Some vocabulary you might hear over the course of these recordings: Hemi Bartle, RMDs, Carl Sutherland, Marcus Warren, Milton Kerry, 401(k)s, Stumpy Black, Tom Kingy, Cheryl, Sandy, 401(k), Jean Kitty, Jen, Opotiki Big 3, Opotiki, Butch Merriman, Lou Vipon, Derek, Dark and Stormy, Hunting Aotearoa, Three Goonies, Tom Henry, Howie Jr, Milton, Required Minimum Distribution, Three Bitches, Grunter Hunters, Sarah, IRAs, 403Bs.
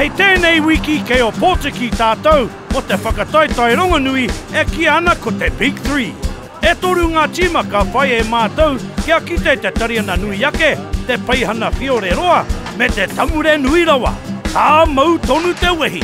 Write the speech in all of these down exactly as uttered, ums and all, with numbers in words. Hei tēnei wiki kei Opotiki tātou o te whakataitai Rongonui e ki ana ko te Big Three. E toru ngā tīmaka whai e mātou kia kite te tariana nui ake, te paihana whiore roa me te tamure nui rawa. Tā mau tonu te wehi.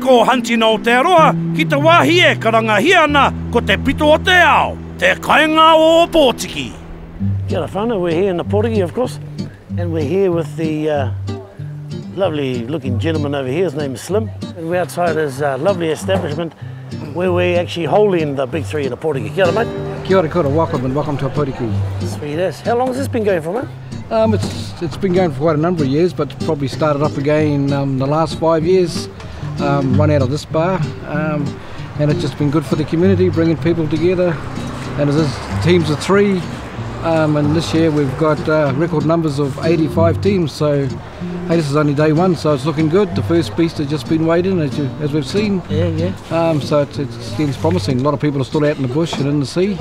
Ko Hunting Aotearoa ki te wāhi e karangahiana ko te pito o te ao, te kainga o Opotiki. Kia ora, we're here in the Opotiki, of course, and we're here with the uh, lovely looking gentleman over here, his name is Slim, and we're outside his uh, lovely establishment where we're actually holding the Big Three in the Opotiki. Kia ora, mate. Kia ora, kia ora, welcome and welcome to Opotiki. Sweet as. How long has this been going for, mate? Um, it's, it's been going for quite a number of years, but probably started up again um, the last five years. Um, run out of this bar, um, and it's just been good for the community, bringing people together, and it's teams of three, um, and this year we've got uh, record numbers of eighty-five teams, so hey, this is only day one, so it's looking good. The first beast has just been weighed in, as, you, as we've seen, yeah, yeah. Um, so it, it seems promising. A lot of people are still out in the bush and in the sea.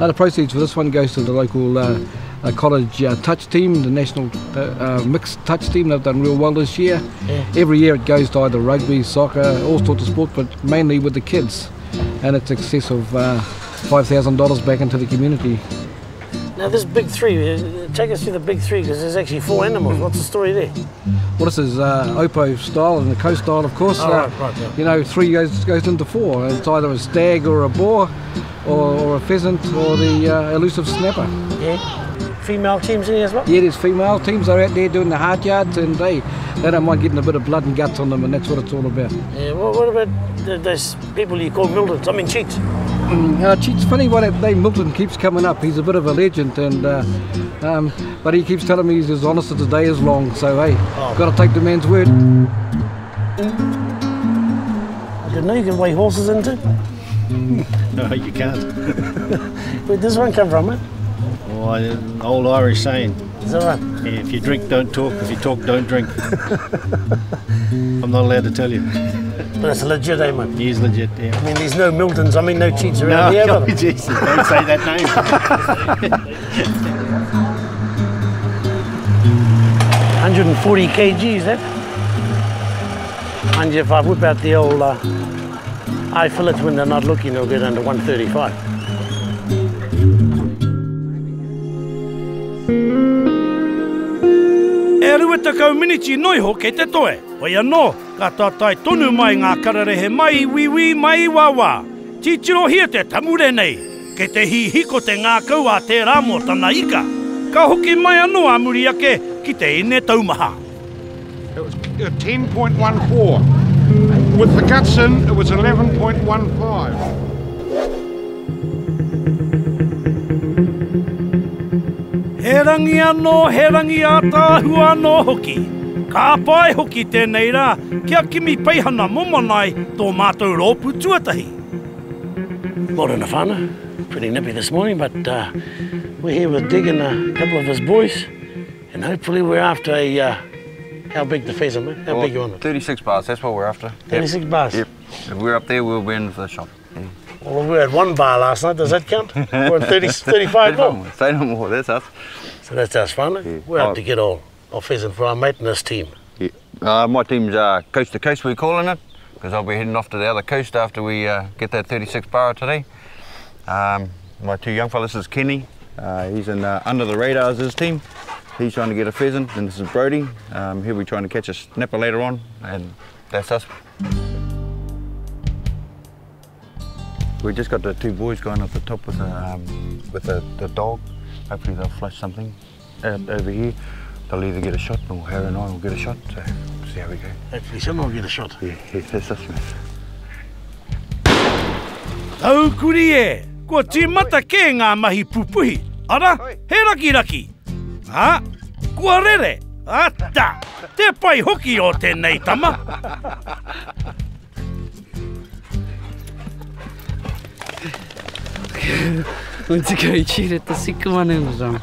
Uh, the proceeds for this one goes to the local uh, uh, college uh, touch team, the national uh, uh, mixed touch team. They've done real well this year. Yeah. Every year it goes to either rugby, soccer, all sorts of sport, but mainly with the kids. And it's excess of uh, five thousand dollars back into the community. Now this Big Three, take us through the Big Three, because there's actually four animals. What's the story there? Well, this is uh, Opo style and the co style, of course. Oh, uh, right, right, yeah. You know, three goes goes into four. It's either a stag or a boar, or, or a pheasant, or the uh, elusive snapper. Yeah. Female teams in here as well. Yeah, there's female teams. They're out there doing the hard yards, and they they don't mind getting a bit of blood and guts on them, and that's what it's all about. Yeah. Well, what about the, those people you call Miltons? I mean, cheats. Uh, it's funny why that name Milton keeps coming up. He's a bit of a legend, and uh, um, but he keeps telling me he's as honest as the day is long. So hey, oh. Got to take the man's word. I didn't know you can weigh horses in too. No, you can't. Where'd this one come from, mate? Oh, an old Irish saying. Is that right? Yeah, if you drink, don't talk. If you talk, don't drink. I'm not allowed to tell you. But it's legit, eh, mate? He's legit, yeah. I mean, there's no Miltons, I mean, no cheats around no, here, no, Jesus, don't say that name. one hundred forty kilograms, that. And if I whip out the old uh, eye fillets when they're not looking, they'll get under one thirty-five. E rua takau miniti noiho kei te toe. Hoi anō, ka tātai tonu mai ngā kararehe mai wiwi mai wawa. Titiro hia te tamure nei, kei te hihiko te ngākau a te rāmo tana ika. Ka hoki mai anō a muri ake ki te ine taumaha. It was ten point one four. With the guts in, it was eleven point one five. He rangi anō, he rangi ātāhu anō hoki. Ka pai hoki tēnei rā, kia kimi peihana momonai tō mātou rōpū tuatahi. Morena whāna, pretty nippy this morning, but uh, we're here with Dig and a couple of his boys, and hopefully we're after a, uh, how big the pheasant, mate? How well, big you want it? thirty-six bars, that's what we're after. thirty-six yep. Bars? Yep. If we're up there, we'll win for the shop. Yeah. Well, we had one bar last night, does that count? We're at thirty, thirty-five more. Say no more, that's us. So that's us, whānau. Yeah. We're out oh. to get all our pheasant for our mate and this team. Yeah. Uh, my team's uh, coast to coast, we're calling it, because I'll be heading off to the other coast after we uh, get that thirty-six bar today. Um, my two young fellas is Kenny. Uh, he's in uh, Under the Radars, his team. He's trying to get a pheasant, and this is Brody. Um, he'll be trying to catch a snapper later on, and that's us. We just got the two boys going up the top with, a, um, with a, the dog. Hopefully they'll flush something out over here. They'll either get a shot or her and I will get a shot, so we'll see how we go. Hopefully someone will get a shot. Yeah, yeah, that's us, mate. Tau kuri e! Kua te mata kē ngā mahi pupuhi. Ara, he raki raki. Ha? Kua rere. Ata! Te pai hoki o tēnei tama. Once ago he cheated the sick one in the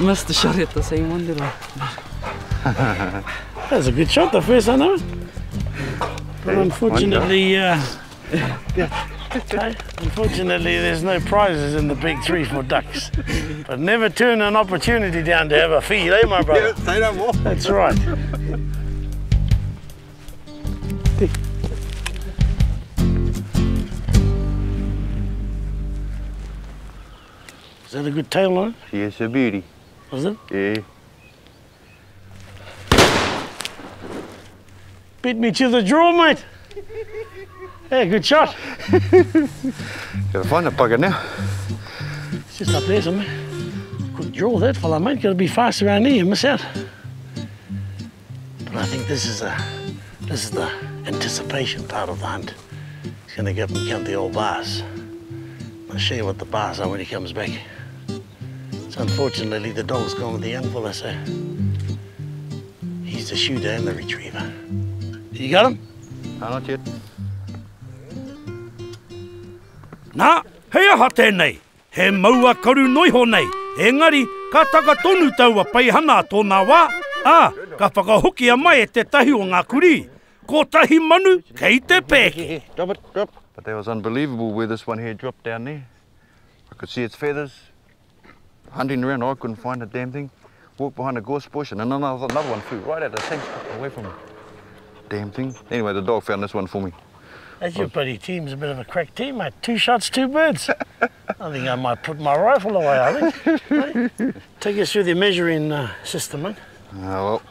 must have shot at the same one, did I? That's a good shot, the first one, huh? But unfortunately, uh, unfortunately, there's no prizes in the big three for ducks. But never turn an opportunity down to have a feed, eh, my brother? Say no more. That's right. Is that a good tail line? Yeah, it's a beauty. Was it? Yeah. Beat me to the draw, mate. Hey, good shot. Gotta find a bugger now. It's just up there somewhere. Could draw that fella, mate. Gotta be fast around here and miss out. But I think this is a this is the anticipation part of the hunt. He's gonna go up and count the old bars. I'll show you what the bars are when he comes back. So unfortunately, the dog's gone with the young fella, so he's the shooter and the retriever. You got him? No, not yet. Nā, hea ha tēnei. He maua karu noiho nei. Engari, ka taka tonu taua paihana tōna wā. Ā, ka whakahokia mai e te tahi o ngā kuri. Ko tahi manu, kei te pēki. Drop it, drop. But that was unbelievable where this one here dropped down there. I could see its feathers. Hunting around, I couldn't find a damn thing. Walked behind a gorse bush and another, another one flew right out of the thing, away from me. Damn thing. Anyway, the dog found this one for me. That's your bloody team's a bit of a crack team, mate. Two shots, two birds. I think I might put my rifle away, I think. Right? Take us through the measuring uh, system, mate. Oh, well,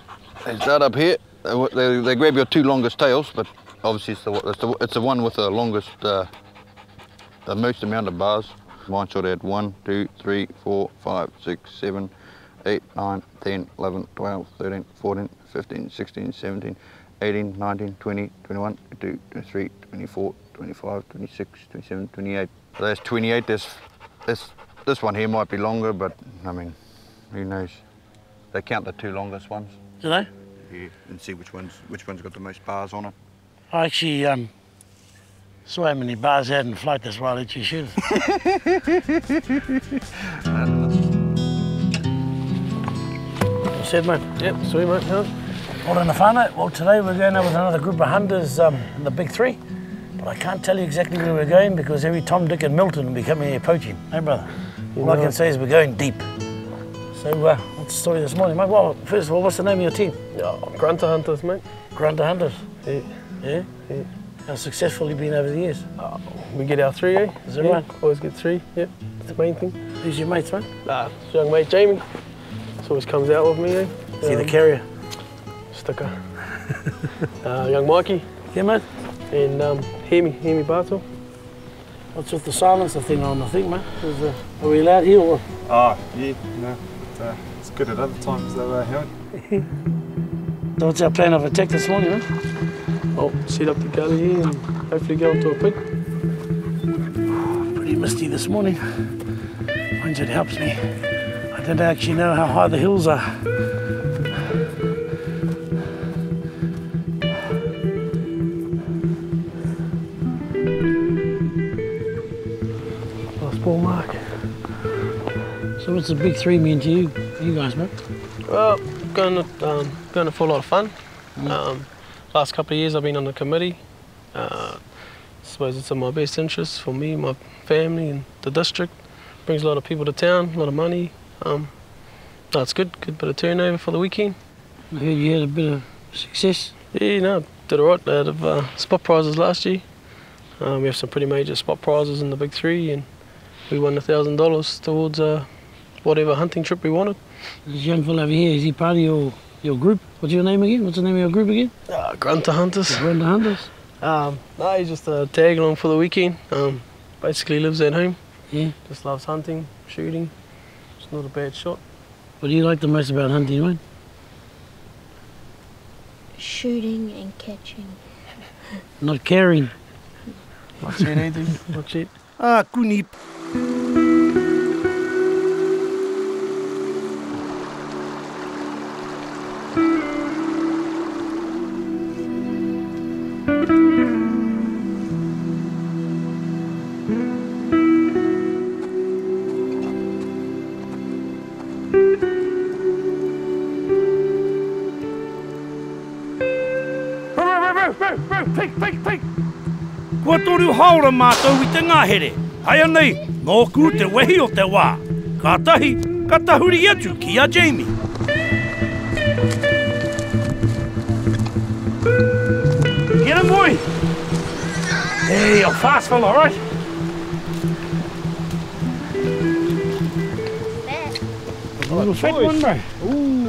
they start up here. They, they, they grab your two longest tails, but obviously it's the, it's, the, it's the one with the longest, uh, the most amount of bars. Mine sort of had one, two, three, four, five, six, seven, eight, nine, ten, eleven, twelve, thirteen, fourteen, fifteen, sixteen, seventeen, eighteen, nineteen, twenty, twenty-one, twenty-two, twenty-three, twenty-four, twenty-five, twenty-six, twenty-seven, twenty-eight. So that's twenty-eight, that's, that's, this one here might be longer, but I mean, who knows? They count the two longest ones. Do they? Yeah, and see which one's, which one's got the most bars on it. I actually um, saw how many bars I had in flight, that's why I let you shoot it. Well said, mate. Yep, sweet, mate. Well done, whānau. Well, today we're going out with another group of hunters um, in the big three. But I can't tell you exactly where we're going because every Tom, Dick and Milton will be coming here poaching. Hey, brother? All yeah, I can right. say is we're going deep. So, uh, what's the story this morning, mate? Well, first of all, what's the name of your team? Yeah, Grunter Hunters, mate. Grunter Hunters? Yeah. Yeah? Yeah. How successful have you been over the years? Uh, we get our three, eh? Is that yeah. right? Always get three, yep. That's the main thing. Who's your mates, mate? Uh, young mate, Jamie. This always comes out with me, eh? Is um, he the carrier? Sticker. uh, young Mikey. Yeah, mate. And um, Hemi, Hemi Bartle. What's with the silencer thing on the thing, mate? Is, uh, are we allowed here or what? Oh, yeah, no. Uh, it's good at other times though, uh, Howie. So what's our plan of attack this morning, man? I'll set up the gully here and hopefully go onto a pig. Pretty misty this morning. Minds it helps me. I don't actually know how high the hills are. Last ball mark. So what's the big three mean to you, you guys, mate? Well, going to um, going to for a lot of fun. Mm. Um, last couple of years I've been on the committee. Uh, I suppose it's in my best interest for me, my family, and the district. Brings a lot of people to town, a lot of money. Um, no, it's good, good bit of turnover for the weekend. I heard you had a bit of success. Yeah, no, did alright. Out of uh, spot prizes last year, um, we have some pretty major spot prizes in the big three, and we won a thousand dollars towards. Uh, whatever hunting trip we wanted. This young fella over here, is he part of your, your group? What's your name again? What's the name of your group again? Uh, Grunter Hunters. Grunter Hunters. Um, no, he's just a tag along for the weekend. Um, basically lives at home. Yeah. Just loves hunting, shooting. It's not a bad shot. What do you like the most about hunting, mate? shooting and catching. Not caring. Watch it, Andy. Watch it. Ah, Kunip. Toru haora mātou I te ngāhere. Haia nei, nōku te wehi o te wā. Ka tahi, ka tahuri atu ki a Jamie. Get him, boy! Hey, you're fast fella, right? A little fat one, bro. Ooh.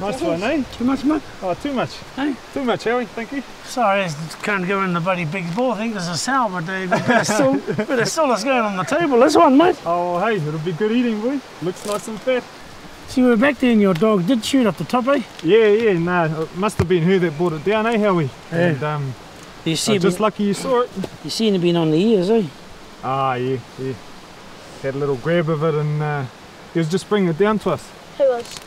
Nice one, eh? Too much, mate? Oh, too much. Eh? Too much, Howie, thank you. Sorry, can't go in the bloody big ball. I think there's a salmon, but there's still, still that's going on the table. This one, mate. Oh, hey, it'll be good eating, boy. Looks nice and fat. See, we were back there and your dog did shoot up the top, eh? Yeah, yeah, nah, it must have been her that brought it down, eh, Howie? Yeah. And, um, you see, just lucky you saw it. You seen it being on the ears, eh? Ah, yeah, yeah. Had a little grab of it and uh, he was just bringing it down to us. Who was?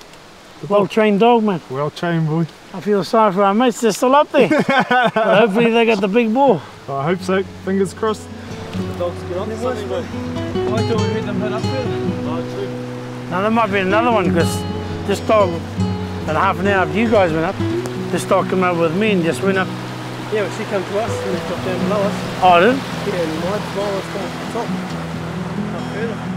Well-trained dog, man. Well-trained, boy. I feel sorry for our mates, they're still up there. But hopefully they got the big ball. I hope so. Fingers crossed. The dogs get on to something, but why do we hit them hit up there? Oh, true. Now, there might be another one, because this dog, about half an hour after you guys went up, this dog came over with me and just went up. Yeah, but she came to us and she dropped down below us. Oh, did? Yeah, and my ball was down to the top. Not further.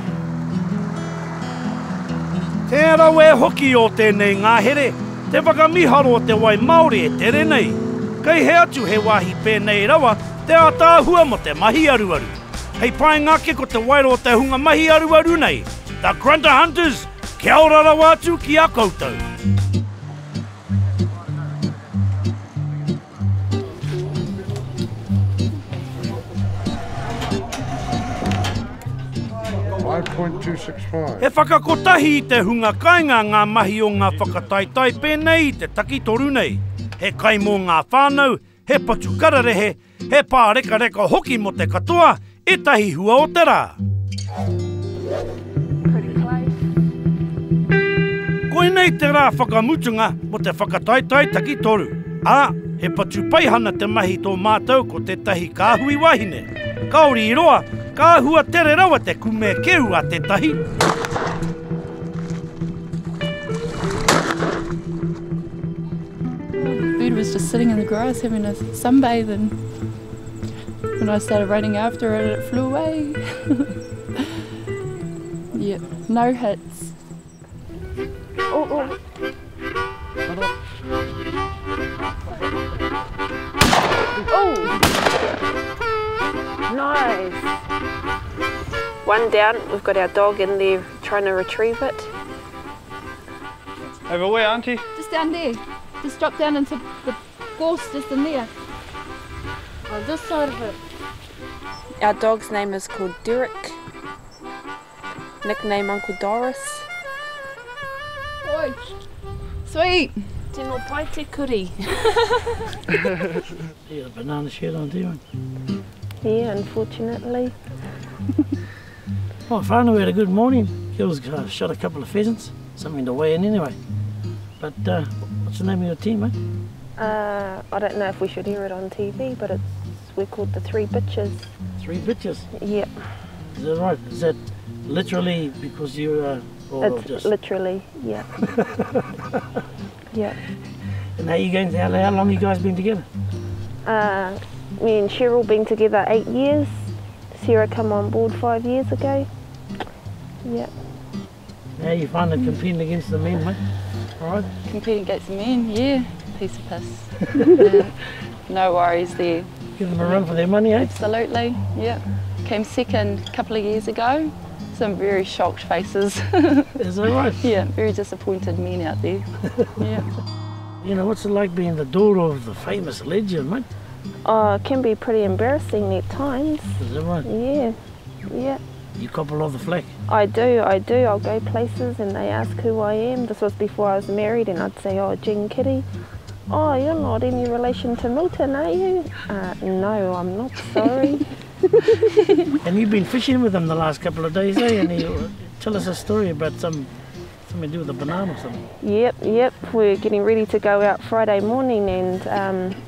Te rau e hoki o tēnei ngāhere, te whakamiharo o te wai Māori e tere nei. Kei he atu he wāhi pēnei rawa, te ātāhua mo te mahi aruaru. Hei paengake ko te wairo o te hunga mahi aruaru nei. The Grunter Hunters, kia ora rawa atu ki a koutou. E whakakotahi i te hunga kāinga ngā mahi o ngā whakataitai pēnei i te taki toru nei. He kai mō ngā whānau, he patukararehe, he pārekareka hoki mo te katoa, e tahi hua o te rā. Koinei te rā whakamutunga mo te whakataitai taki toru. Ā, he patupaihana te mahi tō mātou ko te tahi kāhui wahine. Kaori i roa, ka hua tere rawa te kume keu a te tahi. The bird was just sitting in the grass having a sunbathe, and when I started running after it, it flew away. Yeah, no hits. Oh, oh. Oh! Nice! One down, we've got our dog in there trying to retrieve it. Over where, Auntie? Just down there. Just drop down into the gorse just in there. On this side of it. Our dog's name is called Derek. Nickname Uncle Doris. Oi. Sweet! Tēnō pai te kuri. You got a banana shell on, do you? Yeah, unfortunately. Well, whānau had a good morning. Girls uh, shot a couple of pheasants, something to weigh in anyway. But uh, what's the name of your team, mate? Eh? Uh, I don't know if we should hear it on T V, but it's we're called the Three Bitches. Three Bitches? Yeah. Is that right? Is that literally because you are... Or it's just... literally, yeah. Yeah. And how you going to, how long you guys been together? Uh, me and Cheryl been together eight years. Sarah come on board five years ago. Yeah. Now you find it competing against the men, mate? Alright? Competing against the men, yeah. Piece of piss. Yeah. No worries there. Give them a run for their money, eh? Absolutely, yeah. Came second a couple of years ago. Some very shocked faces. Is that right? Yeah, very disappointed men out there. Yeah. You know, what's it like being the daughter of the famous legend, mate? Oh, it can be pretty embarrassing at times. Is that right? Yeah, yeah. You cop a lot of the flack? I do, I do. I'll go places and they ask who I am. This was before I was married and I'd say, oh, Jean Kitty. oh, you're not any relation to Milton, are you? Uh, no, I'm not, sorry. And you've been fishing with him the last couple of days, eh? And he'll tell us a story about some, something to do with a banana or something. Yep, yep. We're getting ready to go out Friday morning, and um,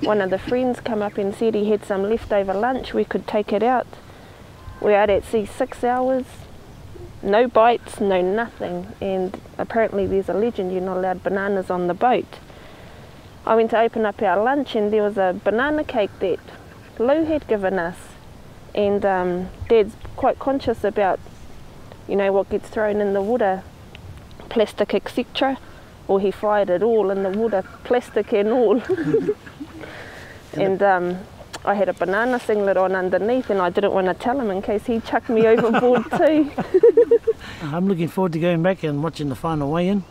one of the friends come up and said he had some leftover lunch, we could take it out. We're out at sea six hours, no bites, no nothing, and apparently there's a legend you're not allowed bananas on the boat. I went to open up our lunch and there was a banana cake that Lou had given us, and um, Dad's quite conscious about, you know, what gets thrown in the water, plastic et cetera, or he fired it all in the water, plastic and all. And um, I had a banana singlet on underneath and I didn't want to tell him in case he chucked me overboard too. I'm looking forward to going back and watching the final weigh-in,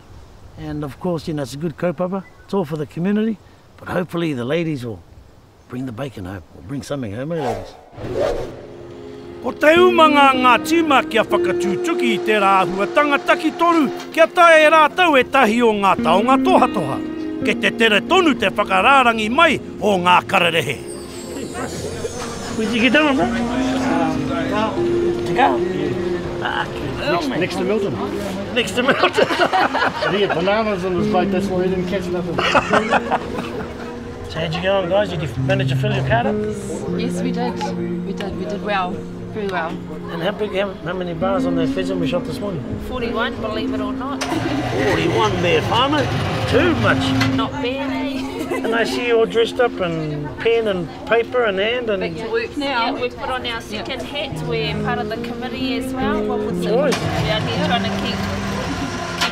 and of course, you know, it's a good kaupapa, it's all for the community, but hopefully the ladies will bring the bacon home, or bring something home, eh, ladies? O te umanga ngā tīma kia whakatūtuki I te rāhuatanga taki toru, kia tae rātau e tahi o ngā taonga tohatoha. Kei te tere tonu te whakarārangi mai o ngā kararehe. Where'd you get that one, bro? Um, next, next to Milton. Next to Milton. He had bananas on his plate, that's why he didn't catch nothing. So how'd you go on, guys? Did you manage to fill your card up? Yes, we did. We did. We did well. Very well. And how big, how, how many bars on that pheasant we shot this morning? forty-one, believe it or not. forty-one there, farmer? Too much. Not bad, eh? And I see you all dressed up in pen and paper and hand. And back to work now. Yeah, we've put on our second yeah. hat. We're part of the committee as well. What was it? We're out here trying to keep,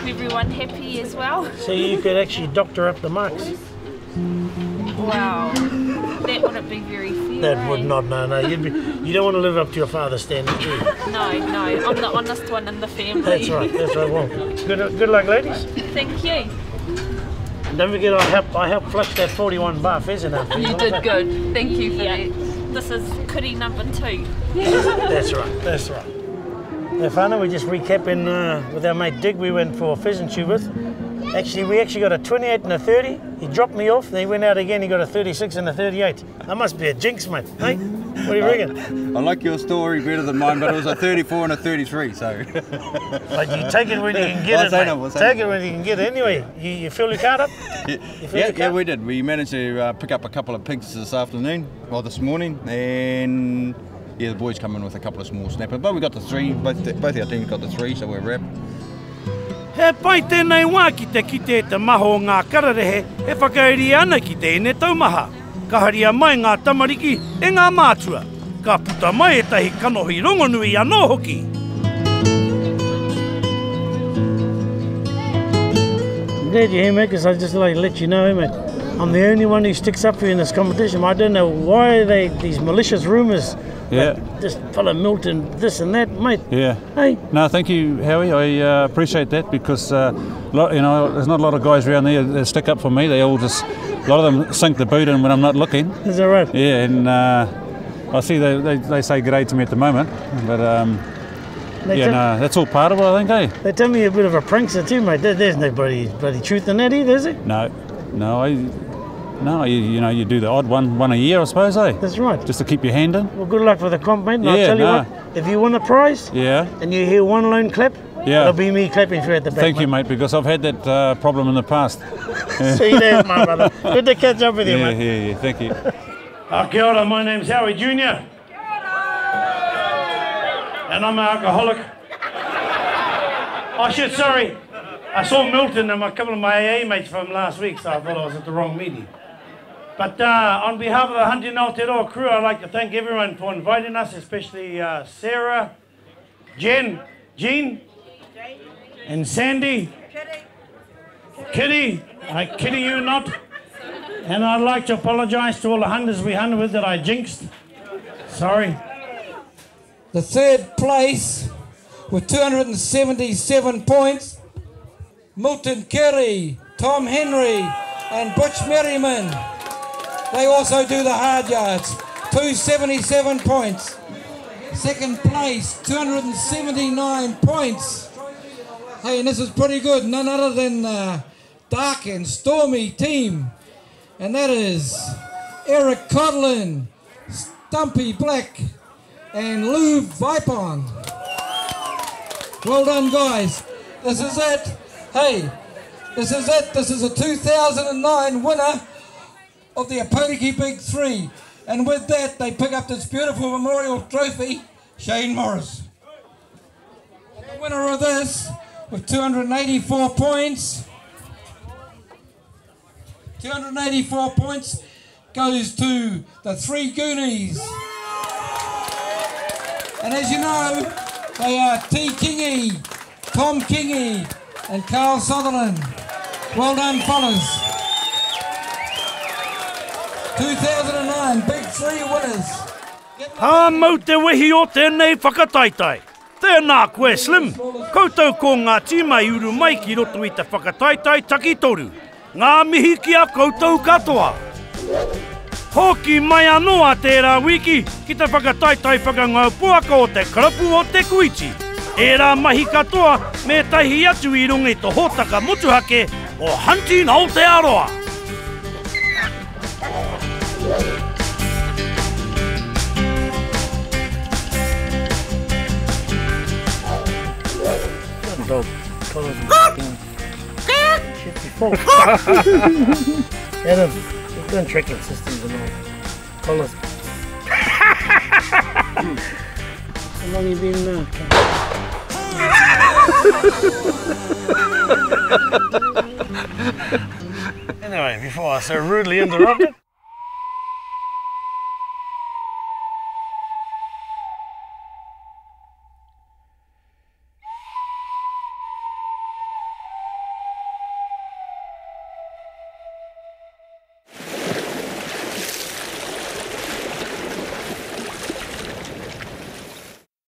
keep everyone happy as well. So you could actually doctor up the marks. Wow, that wouldn't be very fair. That eh? would not, no, no. You'd be, you don't want to live up to your father's standards, do you? No, no, I'm the honest one in the family. That's right, that's right. Well, good, good luck, ladies. Thank you. And don't forget, I helped, I helped flush that forty-one bar pheasant after you. You did that. Good. Thank you for yeah. that. This is Kuri number two. That's right, that's right. Now, Fana, we're just recapping uh, with our mate Dig, we went for a pheasant shoot with. Actually, we actually got a twenty-eight and a thirty. He dropped me off, then he went out again, he got a thirty-six and a thirty-eight. That must be a jinx, mate. Hey, what do you reckon? I like your story better than mine, but it was a thirty-four and a thirty-three, so... But you take it when you can get it, mate. It, take it when you can get it. Anyway, you, you fill your card up? You fill yeah, your card? Yeah, we did. We managed to uh, pick up a couple of pigs this afternoon, or this morning, and... Yeah, the boys come in with a couple of small snappers, but we got the three. Both, the, both our teams got the three, so we're wrapped. He pai tēnei wā ki te kite e te maho o ngā kararehe, he whakaeri ana ki te ene taumaha. Ka haria mai ngā tamariki e ngā mātua. Ka puta mai e tahi kanohi rongonui anō hoki. I'm glad you're here, mate, because I just like to let you know, eh, mate, I'm the only one who sticks up for you in this competition. I don't know why they these malicious rumours. Yeah. Like this fellow Milton, this and that, mate. Yeah. Hey. No, thank you, Howie. I uh, appreciate that because uh, lot, you know, there's not a lot of guys around there that stick up for me. They all just, a lot of them sink the boot in when I'm not looking. Is that right? Yeah, and uh, I see they, they they say g'day to me at the moment, but um, yeah, no, that's all part of it, I think. Eh? They tell me you're a bit of a prankster too, mate. There, there's no bloody bloody truth in that either, is it? No, no, I. No, you, you know, you do the odd one one a year, I suppose, eh? That's right. Just to keep your hand in. Well, good luck with the comp, mate. And yeah, I'll tell you nah. what, if you win a prize yeah. and you hear one lone clap, yeah. it'll be me clapping through at the back. Thank mate. you, mate, because I've had that uh, problem in the past. Yeah. See that, my brother. Good to catch up with you, yeah, mate. Yeah, yeah, thank you. Uh, kia ora, my name's Howie Junior And I'm an alcoholic. Oh, shit, sorry. I saw Milton and a couple of my A A mates from last week, so I thought I was at the wrong meeting. But uh, on behalf of the Hunting Aotearoa crew, I'd like to thank everyone for inviting us, especially uh, Sarah, Jen, Jean, and Sandy, Kitty, I kiddy you not. And I'd like to apologise to all the hunters we hunted with that I jinxed. Sorry. The third place with two hundred seventy-seven points, Milton Kerry, Tom Henry and Butch Merriman. They also do the hard yards, two hundred seventy-seven points. Second place, two hundred seventy-nine points. Hey, and this is pretty good, none other than uh, Dark and Stormy team, and that is Eric Codlin, Stumpy Black, and Lou Vipon. Well done, guys. This is it. Hey, this is it. This is a two thousand nine winner of the Opotiki Big Three, and with that, they pick up this beautiful memorial trophy, Shane Morris. The winner of this, with two hundred eighty-four points, two hundred eighty-four points goes to the Three Goonies. And as you know, they are T. Kingy, Tom Kingy, and Carl Sutherland. Well done, fellas. two thousand nine Big Three winners. Ha mau te wehi o tēnei whakataitai. Tēnā koe Slim. Koutou ko ngā tīmai uru mai ki roto I te whakataitai takitoru. Ngā mihi ki a koutou katoa. Hoki mai anoa tērā wiki ki te whakataitai whakangaupōaka o te karapu o te kuiti. Ērā mahi katoa me tahi atu I rungi tō hōtaka motuhake o Hunting Aotearoa. Adam. Don't trick your systems and all. Call us. How long you been now? Anyway, before I so rudely interrupted.